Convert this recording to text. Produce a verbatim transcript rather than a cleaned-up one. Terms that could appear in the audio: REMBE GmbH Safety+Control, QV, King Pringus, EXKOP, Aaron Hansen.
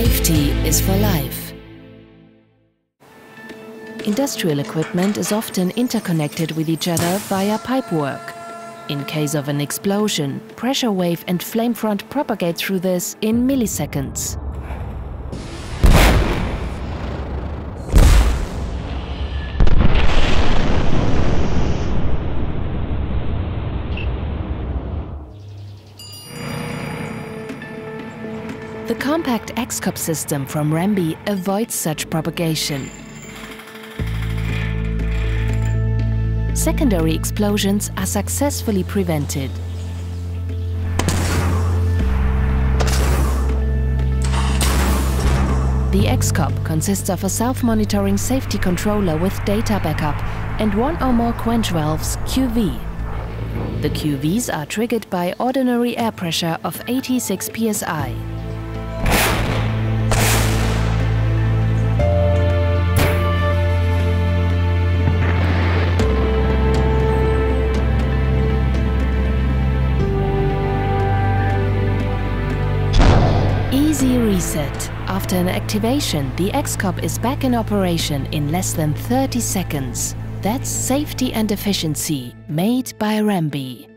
Safety is for life. Industrial equipment is often interconnected with each other via pipework. In case of an explosion, pressure wave and flame front propagate through this in milliseconds. The compact EXKOP system from REMBE avoids such propagation. Secondary explosions are successfully prevented. The EXKOP consists of a self-monitoring safety controller with data backup and one or more quench valves Q V. The Q Vs are triggered by ordinary air pressure of eighty-six P S I. Easy reset. After an activation, the EXKOP is back in operation in less than thirty seconds. That's safety and efficiency made by REMBE.